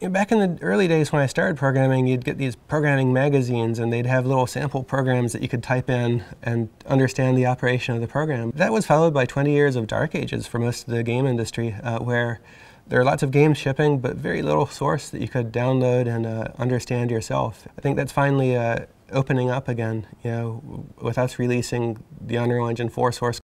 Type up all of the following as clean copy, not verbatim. you know, back in the early days when I started programming, you'd get these programming magazines and they'd have little sample programs that you could type in and understand the operation of the program. That was followed by 20 years of dark ages for most of the game industry, where there are lots of games shipping, but very little source that you could download and understand yourself. I think that's finally opening up again, you know, with us releasing the Unreal Engine 4 source code.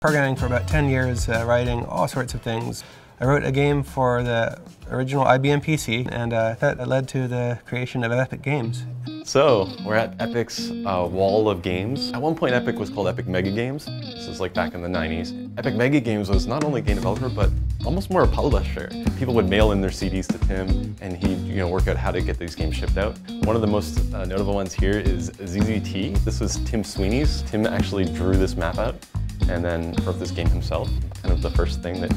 Programming for about 10 years, writing all sorts of things. I wrote a game for the original IBM PC, and that led to the creation of Epic Games. So, we're at Epic's wall of games. At one point, Epic was called Epic Mega Games. This is like back in the 90s. Epic Mega Games was not only a game developer, but almost more a publisher. People would mail in their CDs to Tim, and he'd work out how to get these games shipped out. One of the most notable ones here is ZZT. This was Tim Sweeney's. Tim actually drew this map out and then wrote this game himself, kind of the first thing that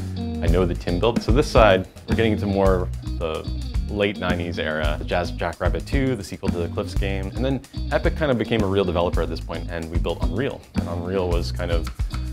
I know that Tim built. So this side, we're getting into more the late 90s era, the Jazz Jackrabbit 2, the sequel to the Cliffs game, and then Epic kind of became a real developer at this point, and we built Unreal. And Unreal was kind of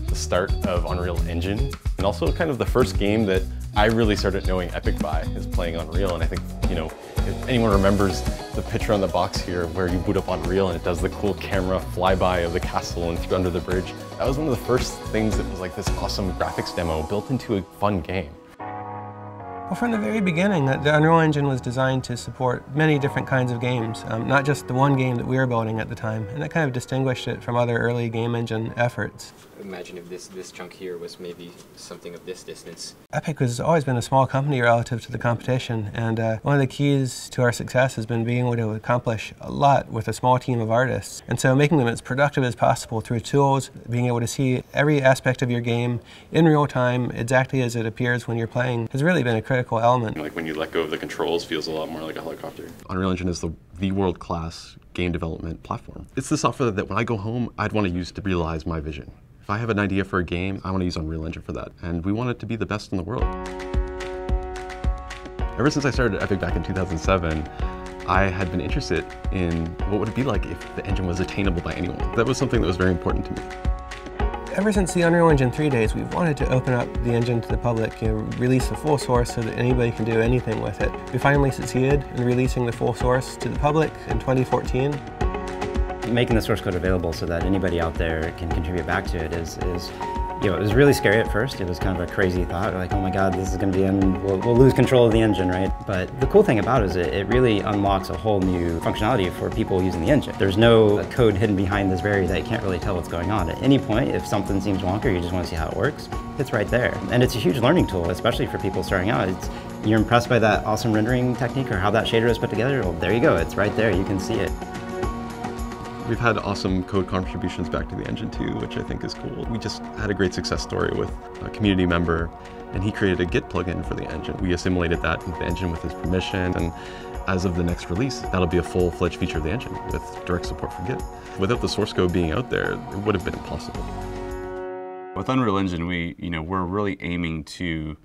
the start of Unreal Engine, and also kind of the first game that I really started knowing Epic by is playing Unreal. And I think, you know, if anyone remembers the picture on the box here where you boot up Unreal and it does the cool camera flyby of the castle and through under the bridge, that was one of the first things that was like this awesome graphics demo built into a fun game. Well, from the very beginning, the Unreal Engine was designed to support many different kinds of games, not just the one game that we were building at the time, and that kind of distinguished it from other early game engine efforts. Imagine if this chunk here was maybe something of this distance. Epic has always been a small company relative to the competition, and one of the keys to our success has been being able to accomplish a lot with a small team of artists, and so making them as productive as possible through tools, being able to see every aspect of your game in real time, exactly as it appears when you're playing, has really been a critical element. Like when you let go of the controls, feels a lot more like a helicopter. Unreal Engine is the world-class game development platform. It's the software that when I go home, I'd want to use to realize my vision. If I have an idea for a game, I want to use Unreal Engine for that. And we want it to be the best in the world. Ever since I started Epic back in 2007, I had been interested in what would it be like if the engine was attainable by anyone. That was something that was very important to me. Ever since the Unreal Engine 3 days, we've wanted to open up the engine to the public, release the full source so that anybody can do anything with it. We finally succeeded in releasing the full source to the public in 2014. Making the source code available so that anybody out there can contribute back to it is it was really scary at first. It was kind of a crazy thought, like, oh my god, this is going to be, we'll lose control of the engine, right? But the cool thing about it is it really unlocks a whole new functionality for people using the engine. There's no code hidden behind this barrier that you can't really tell what's going on. At any point, if something seems wonky, you just want to see how it works, it's right there. And it's a huge learning tool, especially for people starting out. You're impressed by that awesome rendering technique or how that shader is put together, well, there you go, it's right there, you can see it. We've had awesome code contributions back to the engine too, which I think is cool. We just had a great success story with a community member, and he created a Git plugin for the engine. We assimilated that into the engine with his permission, and as of the next release, that'll be a full-fledged feature of the engine with direct support for Git. Without the source code being out there, it would have been impossible. With Unreal Engine, we're really aiming to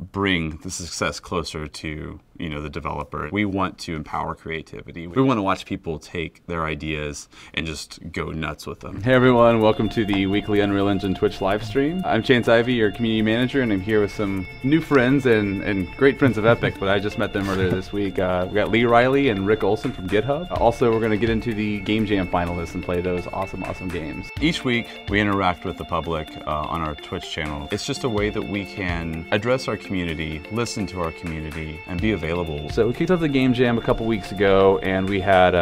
bring the success closer to the developer. We want to empower creativity. We want to watch people take their ideas and just go nuts with them. Hey everyone, welcome to the weekly Unreal Engine Twitch live stream. I'm Chance Ivy, your community manager, and I'm here with some new friends and great friends of Epic, but I just met them earlier this week. We got Lee Riley and Rick Olson from GitHub. Also, we're going to get into the Game Jam finalists and play those awesome games. Each week, we interact with the public on our Twitch channel. It's just a way that we can address our community, listen to our community, and be available. So we kicked off the Game Jam a couple weeks ago, and we had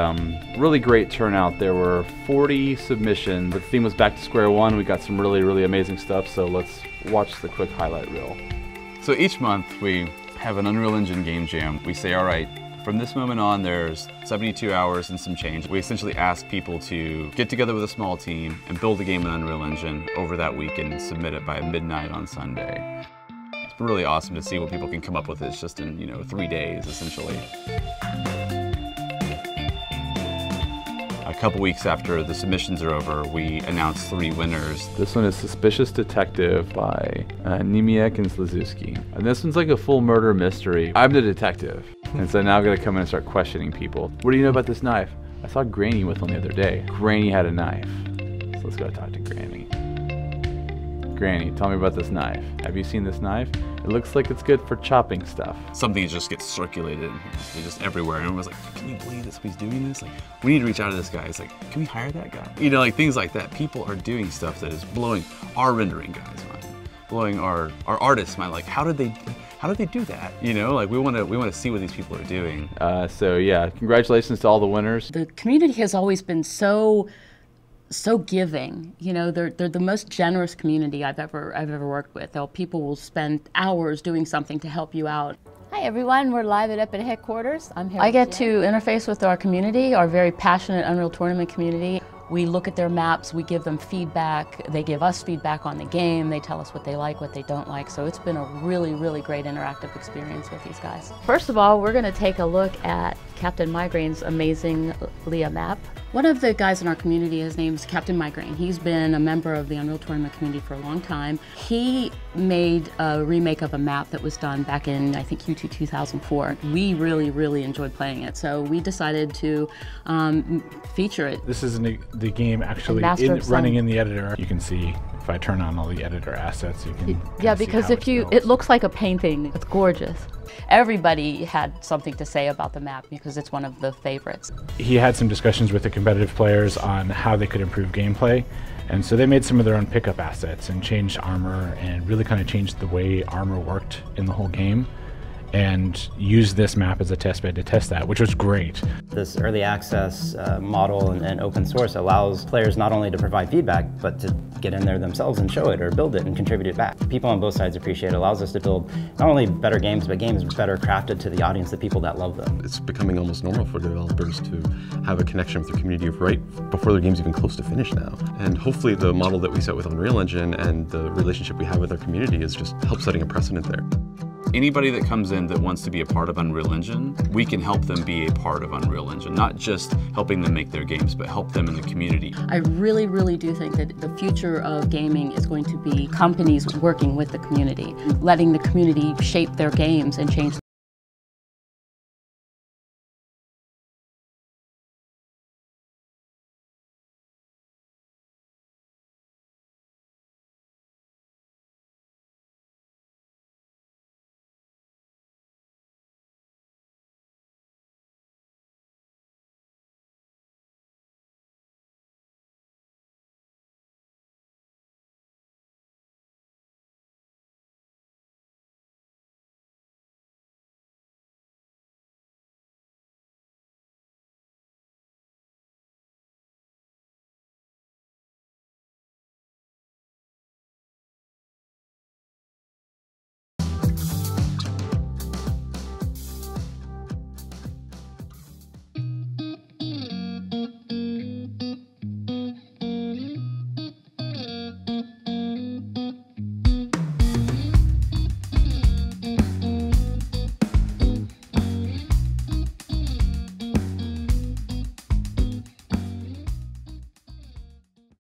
really great turnout. There were 40 submissions. The theme was back to square one. We got some really amazing stuff, so let's watch the quick highlight reel. So each month we have an Unreal Engine Game Jam. We say, all right, from this moment on, there's 72 hours and some change. We essentially ask people to get together with a small team and build a game in Unreal Engine over that weekend and submit it by midnight on Sunday. really awesome to see what people can come up with. It's just in, 3 days, essentially. A couple weeks after the submissions are over, we announced 3 winners. This one is Suspicious Detective by Niemiek and Slezuski. And this one's like a full murder mystery. I'm the detective. And so now I'm gonna come in and start questioning people. What do you know about this knife? I saw Granny with one the other day. Granny had a knife. So let's go talk to Granny. Granny, tell me about this knife. Have you seen this knife? It looks like it's good for chopping stuff. Something just gets circulated in here. They're just everywhere. And everyone's like, can you believe this? He's doing this? Like, we need to reach out to this guy. It's like, can we hire that guy? Things like that. People are doing stuff that is blowing our rendering guys' mind, blowing our artists' mind. Like, how did they do that? We want to see what these people are doing. So yeah, congratulations to all the winners. The community has always been so giving. They're the most generous community I've ever worked with. People will spend hours doing something to help you out. Hi everyone, we're live at Epic headquarters. I'm here. I get to interface with our community, our very passionate Unreal Tournament community. We look at their maps, we give them feedback, they give us feedback on the game, they tell us what they like, what they don't like, so it's been a really, really great interactive experience with these guys. First of all, we're going to take a look at Captain Migraine's amazing Leah map. One of the guys in our community, his name's Captain Migraine. He's been a member of the Unreal Tournament community for a long time. He made a remake of a map that was done back in, I think, Q2 2004. We really, really enjoyed playing it, so we decided to feature it. This is the game actually running in the editor. You can see if I turn on all the editor assets, you can. Yeah, because it looks like a painting. It's gorgeous. Everybody had something to say about the map because it's one of the favorites. He had some discussions with the competitive players on how they could improve gameplay. And so they made some of their own pickup assets and changed armor and really kind of changed the way armor worked in the whole game, and use this map as a testbed to test that, which was great. This early access model and open source allows players not only to provide feedback, but to get in there themselves and show it or build it and contribute it back. People on both sides appreciate it. Allows us to build not only better games, but games better crafted to the audience, the people that love them. It's becoming almost normal for developers to have a connection with the community right before their game's even close to finish now. And hopefully the model that we set with Unreal Engine and the relationship we have with our community is just help setting a precedent there. Anybody that comes in that wants to be a part of Unreal Engine, we can help them be a part of Unreal Engine, not just helping them make their games, but help them in the community. I really, really do think that the future of gaming is going to be companies working with the community, letting the community shape their games and change